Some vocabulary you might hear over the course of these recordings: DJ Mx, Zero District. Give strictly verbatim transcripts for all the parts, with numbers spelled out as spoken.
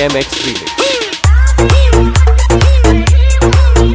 D J M X remix. D J M X.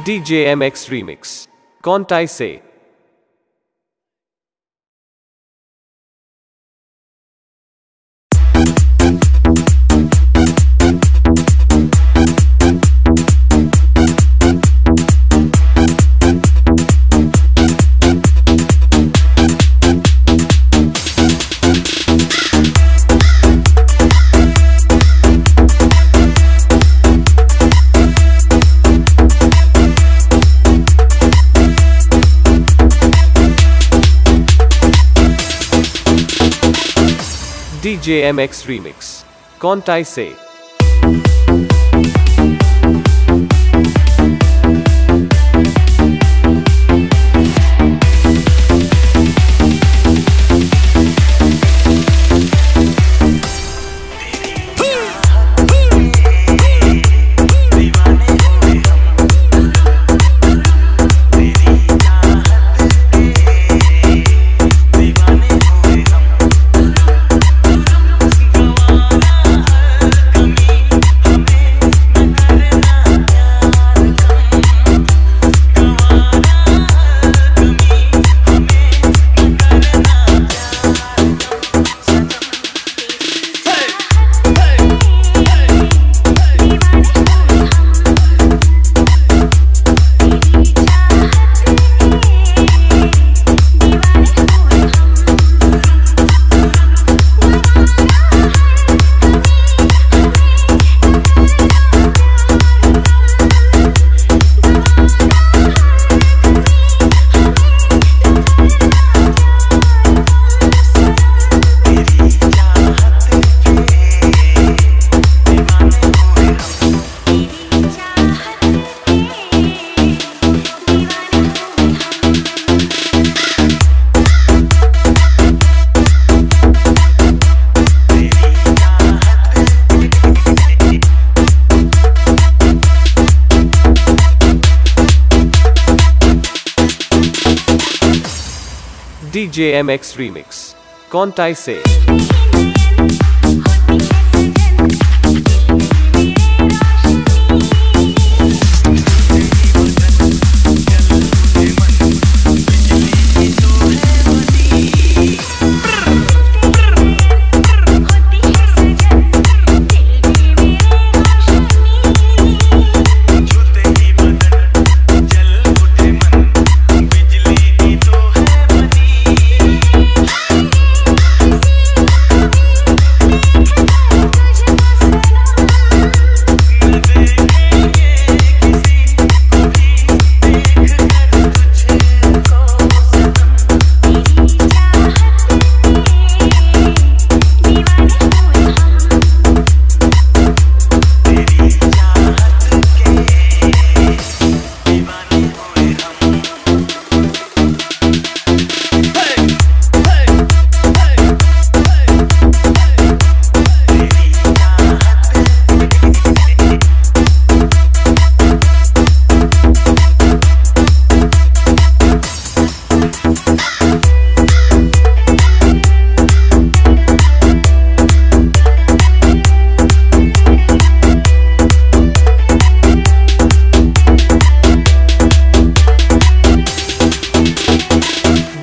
D J M X remix. Kauntai se. D J M X remix. Kauntai se. D J M X remix. Kauntai se.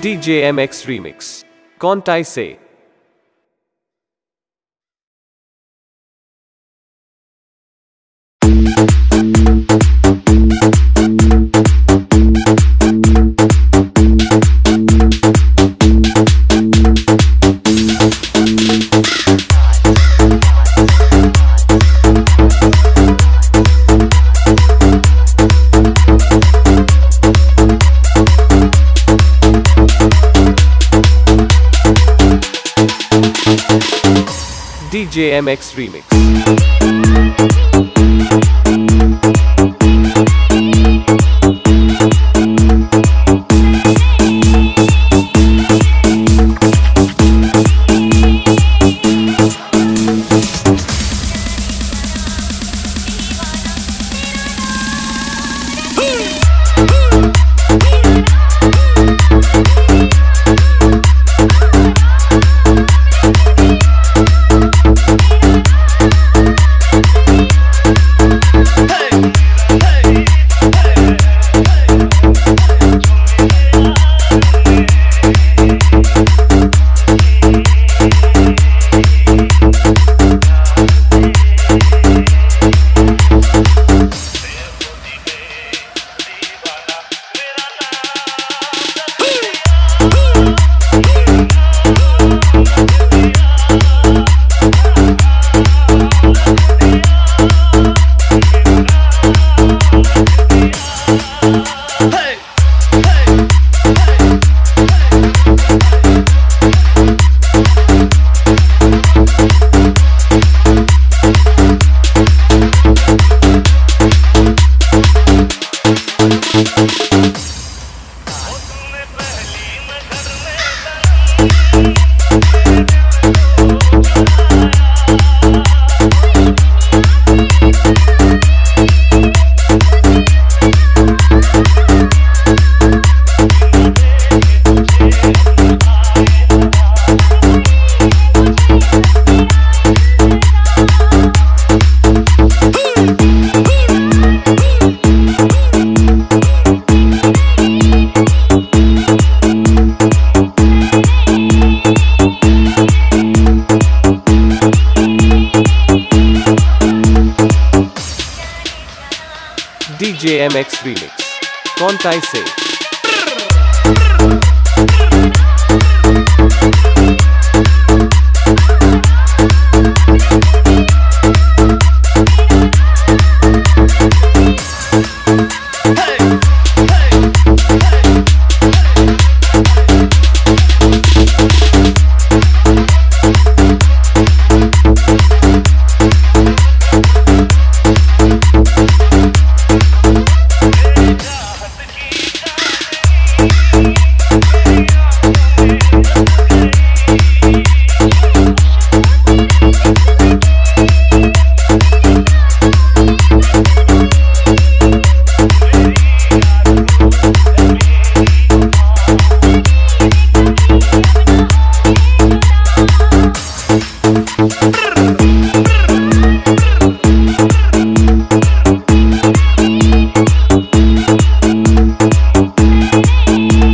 D J M X remix Kauntai Se. D J M X remix.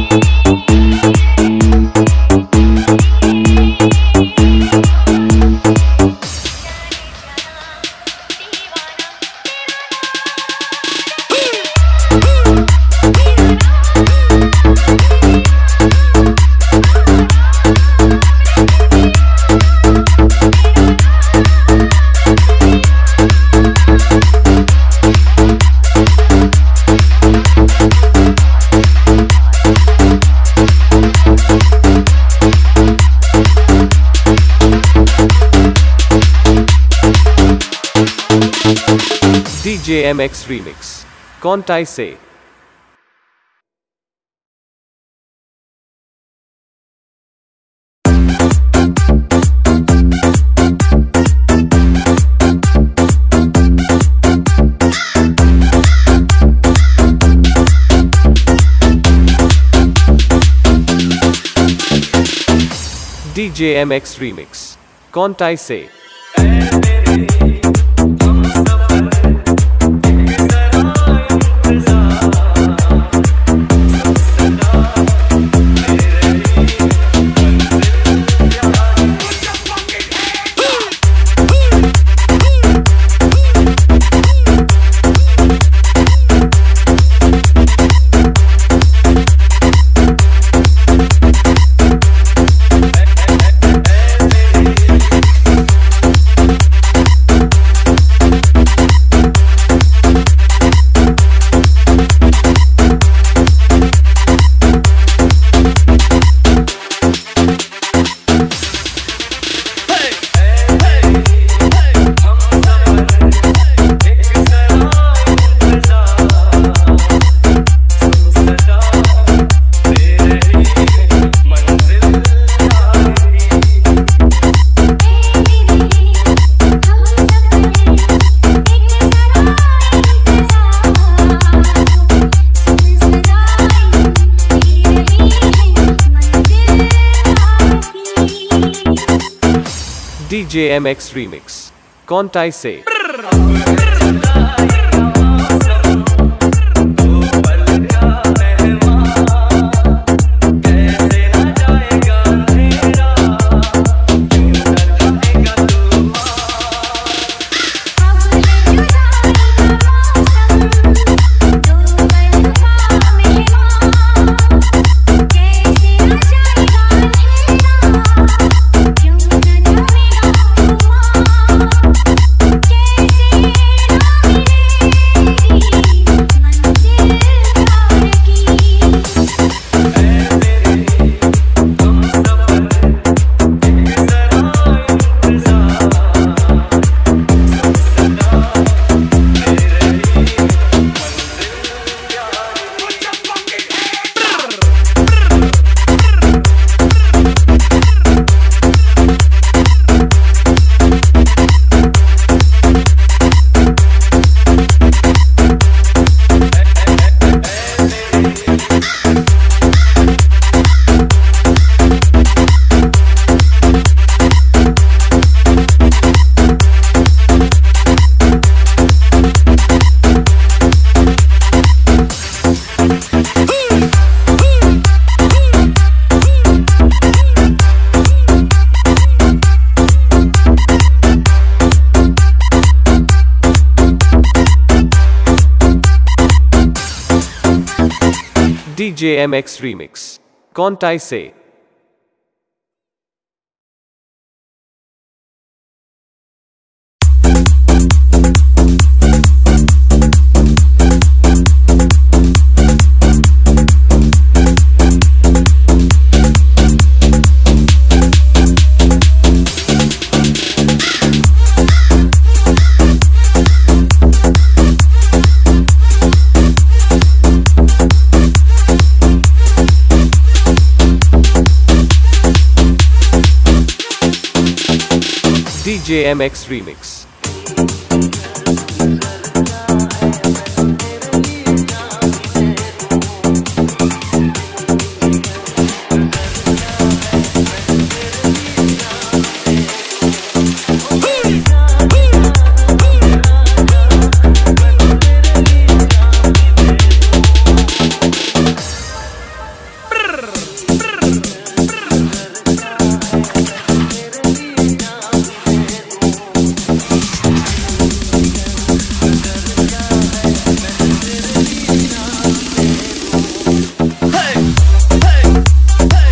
D J M X remix Kauntai Se. D J M X remix Kauntai Se. D J M X remix Kauntai Se. We'll be right back. D J M X remix. Kontai se. D J M X remix. Kontai se. D J M X remix. D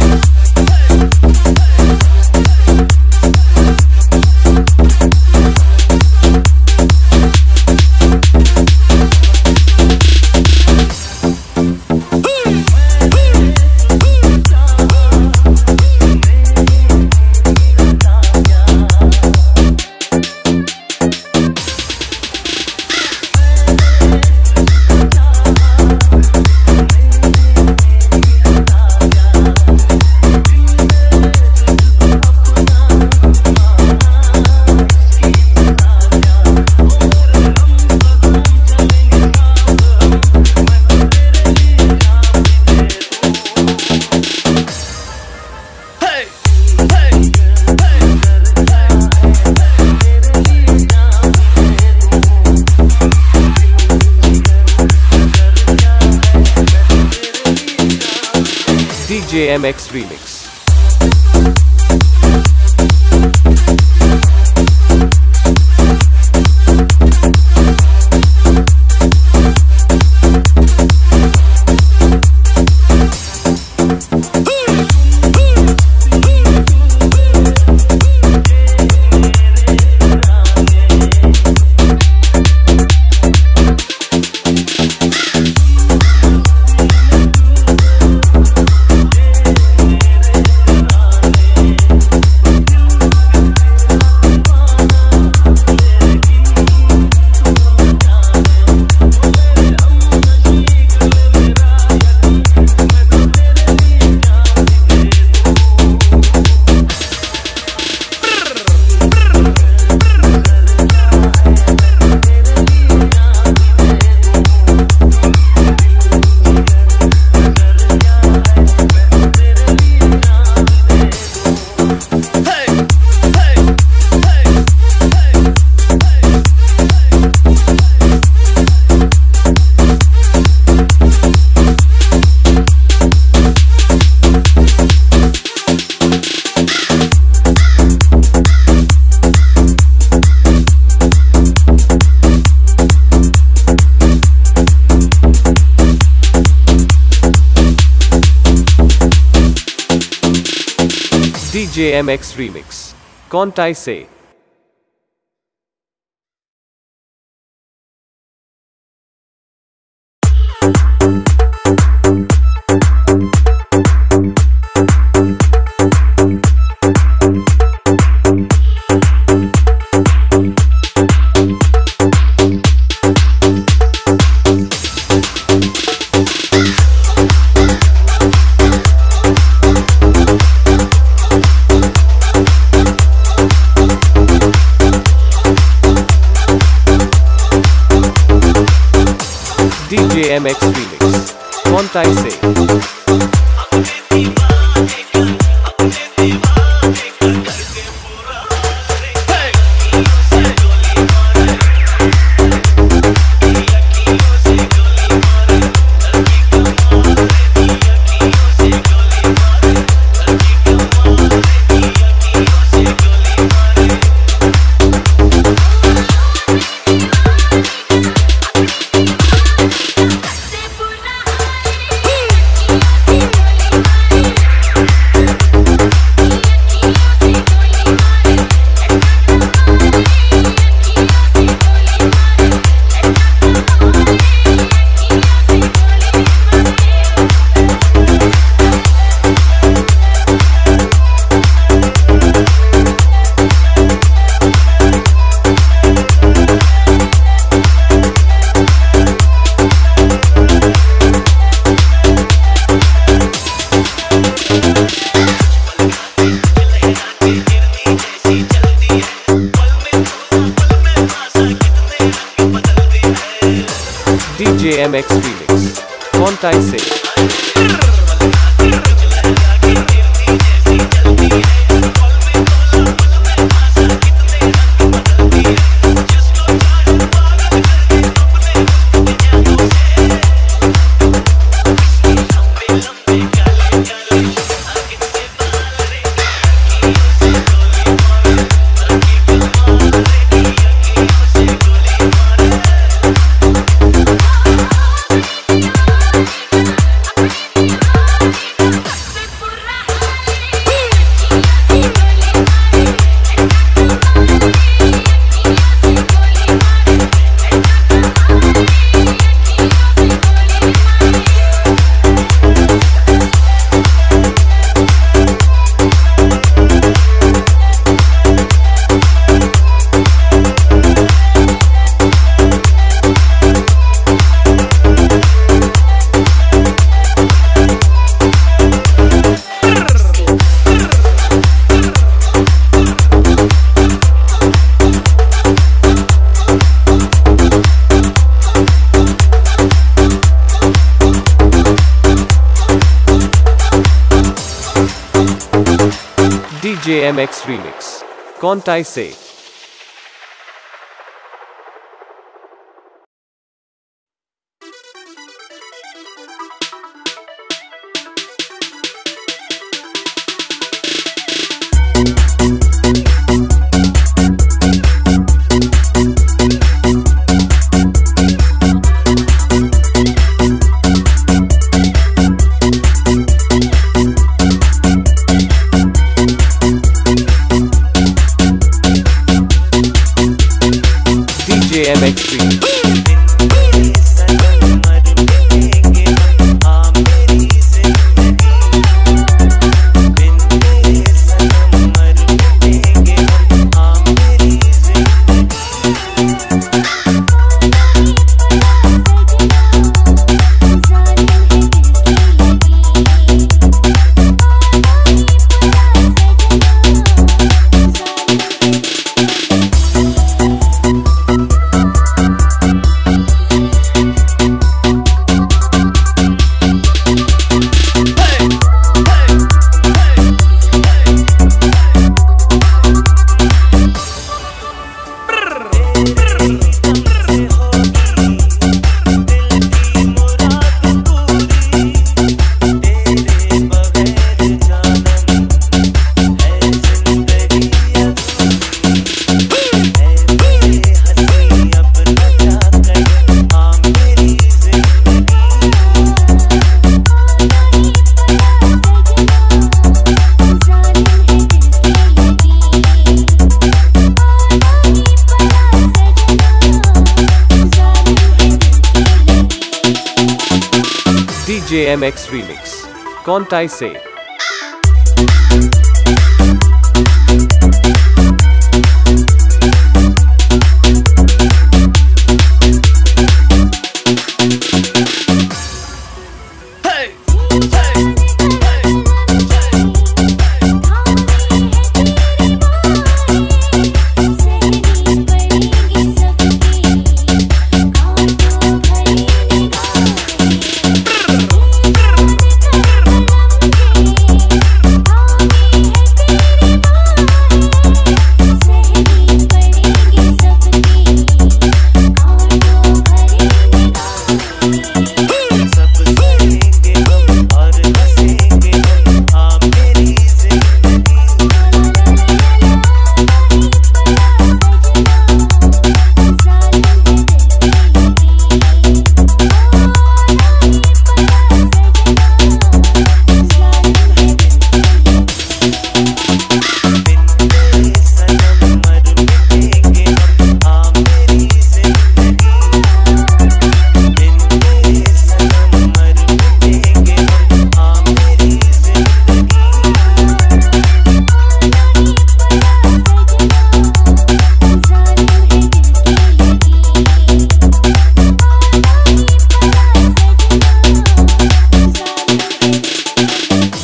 J M X remix. D J M X remix. Kontai se. D J M X remix. Kontai se. D J M X remix. Kontai se. D J M X remix. Kontai se. D J M X remix. D J M X remix, Kontai Se.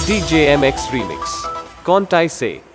D J M X remix, Kontai Se.